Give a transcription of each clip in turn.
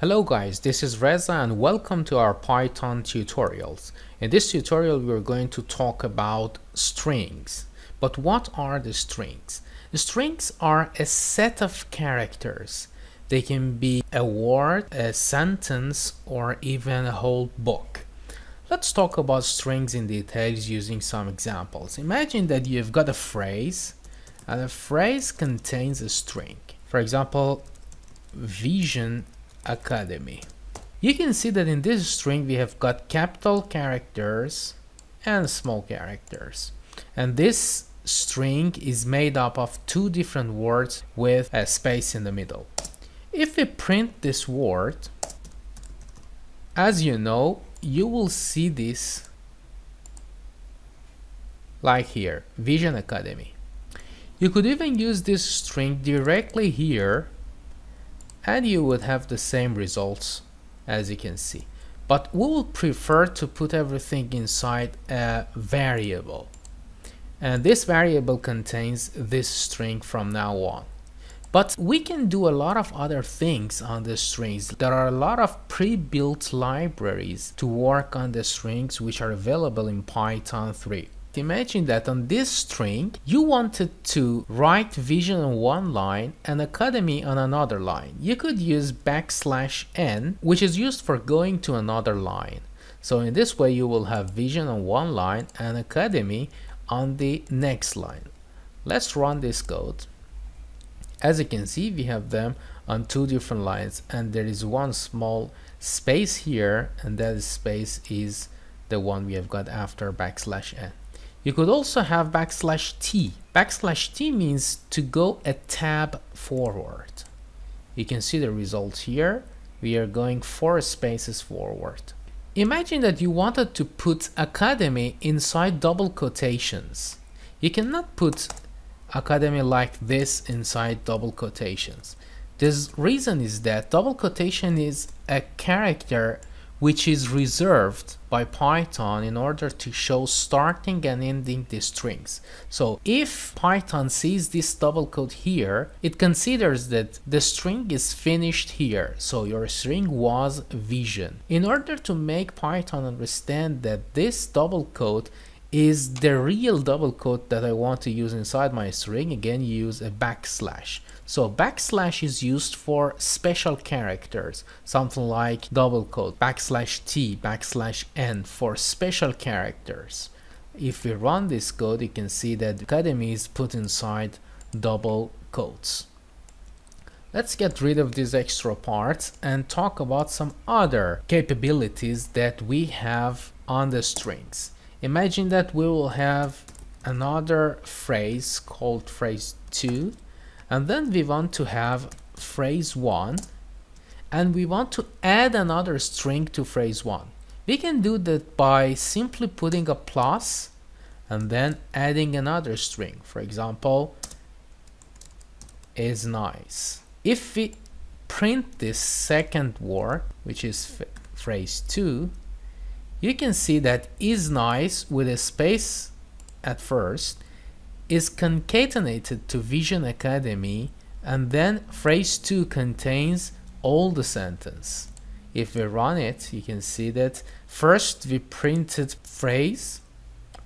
Hello guys, this is Reza and welcome to our Python tutorials. In this tutorial we are going to talk about strings. But what are the strings? The strings are a set of characters. They can be a word, a sentence, or even a whole book. Let's talk about strings in details using some examples. Imagine that you've got a phrase and a phrase contains a string. For example, Vision Academy. You can see that in this string we have got capital characters and small characters, and this string is made up of two different words with a space in the middle. If we print this word, as you know, you will see this like here, Vision Academy. You could even use this string directly here and you would have the same results, as you can see. But we will prefer to put everything inside a variable. And this variable contains this string from now on. But we can do a lot of other things on the strings. There are a lot of pre-built libraries to work on the strings which are available in Python 3. Imagine that on this string you wanted to write Vision on one line and Academy on another line. You could use \n, which is used for going to another line. So in this way you will have Vision on one line and Academy on the next line. Let's run this code. As you can see, we have them on two different lines, and there is one small space here, and that space is the one we have got after \n. You could also have \t. \t means to go a tab forward. You can see the results here. We are going 4 spaces forward. Imagine that you wanted to put Academy inside double quotations. You cannot put Academy like this inside double quotations. The reason is that double quotation is a character which is reserved by Python in order to show starting and ending the strings. So if Python sees this double quote here, it considers that the string is finished here, so your string was Vision. In order to make Python understand that this double quote is the real double quote that I want to use inside my string, again use a \. So \ is used for special characters, something like double quote, \t, \n for special characters. If we run this code, you can see that Academy is put inside double quotes. Let's get rid of these extra parts and talk about some other capabilities that we have on the strings. Imagine that we will have another phrase called phrase 2, and then we want to have phrase 1, and we want to add another string to phrase 1. We can do that by simply putting a plus and then adding another string. For example, is nice. If we print this second word, which is phrase 2, you can see that is nice with a space at first is concatenated to Vision Academy, and then phrase 2 contains all the sentence. If we run it, you can see that first we printed phrase,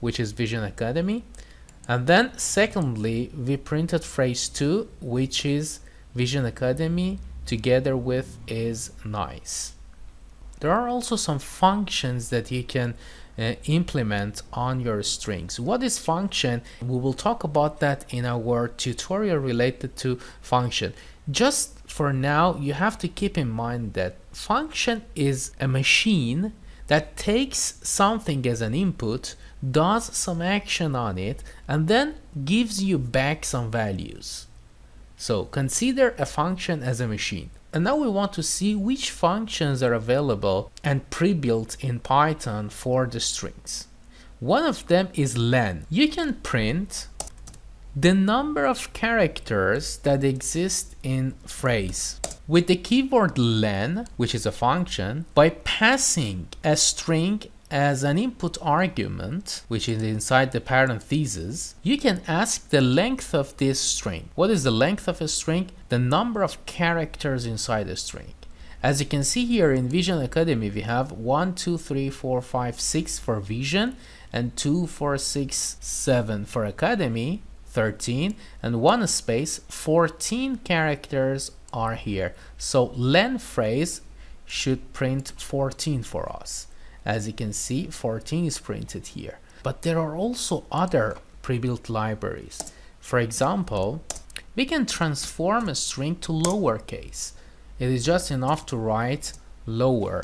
which is Vision Academy, and then secondly we printed phrase 2, which is Vision Academy together with is nice. There are also some functions that you can implement on your strings. What is function? We will talk about that in our tutorial related to function. Just for now, you have to keep in mind that function is a machine that takes something as an input, does some action on it, and then gives you back some values. So consider a function as a machine. And now we want to see which functions are available and pre-built in Python for the strings. One of them is len. You can print the number of characters that exist in phrase with the keyword len, which is a function, by passing a string as an input argument, which is inside the parentheses. You can ask the length of this string. What is the length of a string? The number of characters inside a string. As you can see here in Vision Academy, we have 1, 2, 3, 4, 5, 6 for Vision, and 2, 4, 6, 7 for Academy, 13, and 1 space, 14 characters are here. So len phrase should print 14 for us. As you can see, 14 is printed here. But there are also other pre-built libraries. For example, we can transform a string to lowercase. It is just enough to write lower,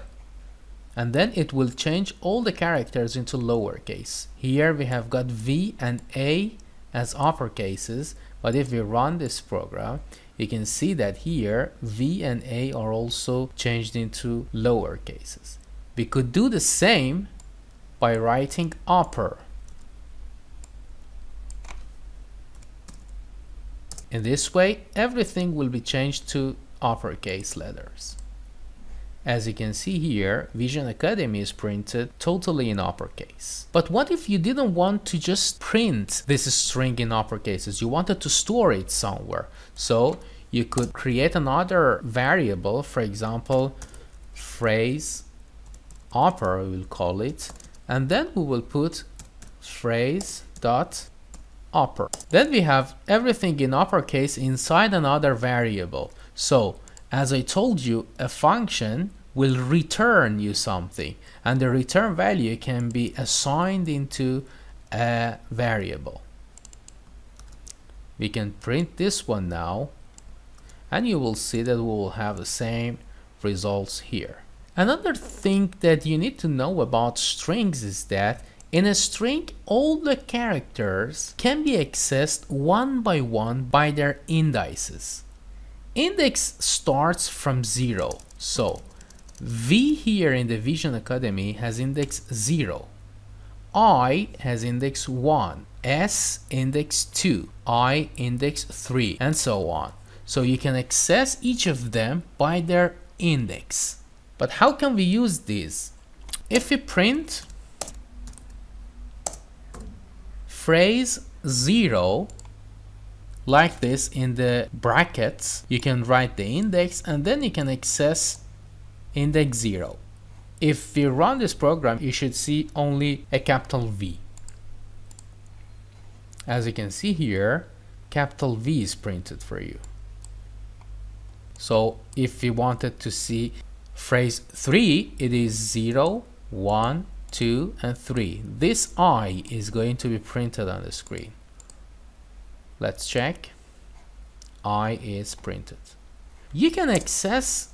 and then it will change all the characters into lowercase. Here we have got V and A as uppercases, but if we run this program, you can see that here V and A are also changed into lowercases. We could do the same by writing upper. In this way, everything will be changed to uppercase letters. As you can see here, Vision Academy is printed totally in uppercase. But what if you didn't want to just print this string in uppercases? You wanted to store it somewhere. So you could create another variable, for example, phrase upper, we will call it, and then we will put phrase dot upper. Then we have everything in uppercase inside another variable. So as I told you, a function will return you something, and the return value can be assigned into a variable. We can print this one now, and you will see that we will have the same results here. Another thing that you need to know about strings is that in a string, all the characters can be accessed one by one by their indices. Index starts from 0, so V here in the Vision Academy has index 0, I has index 1, S index 2, I index 3, and so on. So you can access each of them by their index. But how can we use these? If we print phrase 0 like this in the brackets, you can write the index and then you can access index 0. If you run this program, you should see only a capital V. As you can see here, capital V is printed for you. So if you wanted to see phrase 3, it is 0, 1, 2, and 3. This I is going to be printed on the screen. Let's check. I is printed. You can access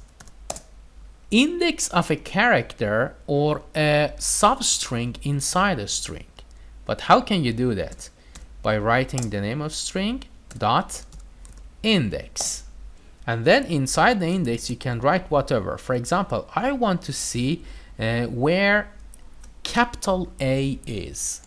index of a character or a substring inside a string. But how can you do that? By writing the name of string dot index. And then inside the index you can write whatever. For example, I want to see where capital A is.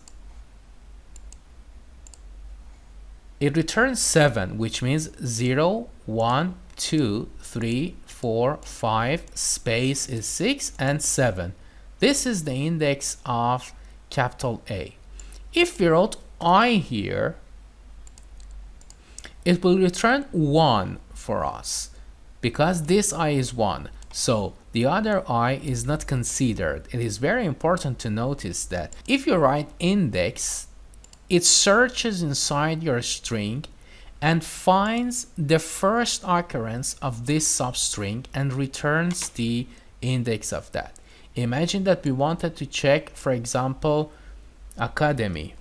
It returns 7, which means 0, 1, 2, 3, 4, 5, space is 6, and 7. This is the index of capital A. If we wrote I here, it will return 1 for us, because this I is 1. So the other I is not considered. It is very important to notice that if you write index, it searches inside your string and finds the first occurrence of this substring and returns the index of that. Imagine that we wanted to check, for example, Academy.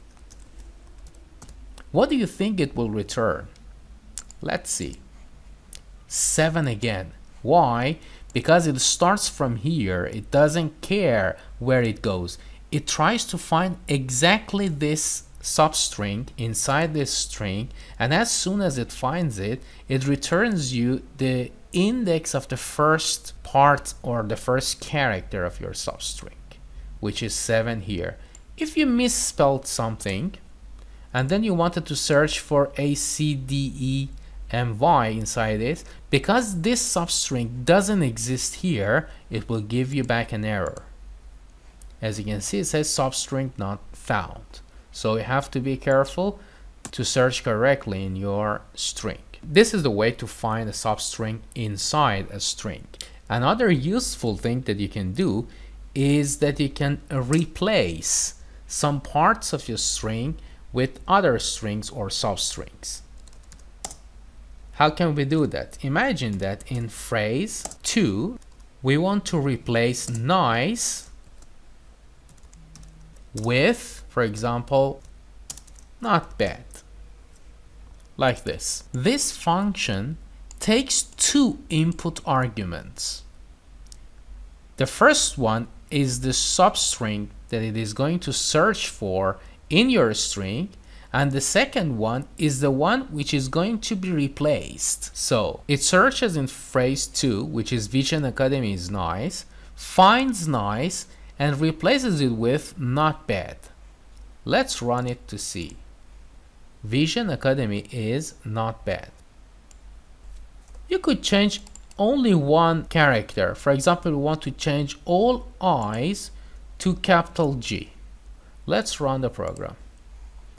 What do you think it will return? Let's see. 7 again. Why? Because it starts from here. It doesn't care where it goes. It tries to find exactly this substring inside this string, and as soon as it finds it, it returns you the index of the first part or the first character of your substring, which is 7 here. If you misspelled something and then you wanted to search for ACDEMY inside it, because this substring doesn't exist here, it will give you back an error. As you can see, it says substring not found. So you have to be careful to search correctly in your string. This is the way to find a substring inside a string. Another useful thing that you can do is that you can replace some parts of your string with other strings or substrings. How can we do that? Imagine that in phrase 2, we want to replace nice with, for example, not bad, like this. This function takes two input arguments. The first one is the substring that it is going to search for in your string, and the second one is the one which is going to be replaced. So it searches in phrase 2, which is Vision Academy is nice, finds nice, and replaces it with not bad. Let's run it to see. Vision Academy is not bad. You could change only one character. For example, we want to change all I's to capital G. Let's run the program.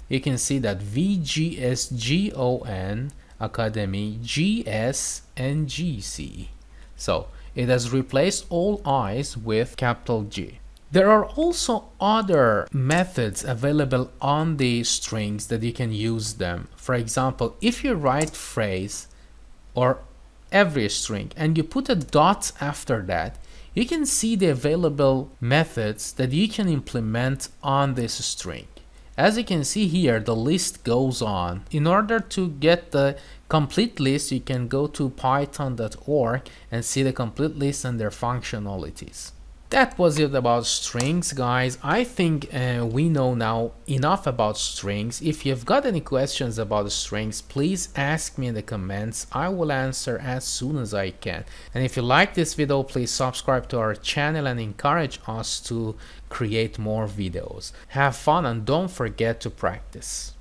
You can see that VGSGON Academy GSNGC. So it has replaced all I's with capital G. There are also other methods available on the strings that you can use them. For example, if you write phrase or every string and you put a dot after that, you can see the available methods that you can implement on this string. As you can see here, the list goes on. In order to get the complete list, you can go to python.org and see the complete list and their functionalities. That was it about strings, guys. I think we know now enough about strings. If you've got any questions about strings, please ask me in the comments. I will answer as soon as I can. And if you like this video, please subscribe to our channel and encourage us to create more videos. Have fun and don't forget to practice.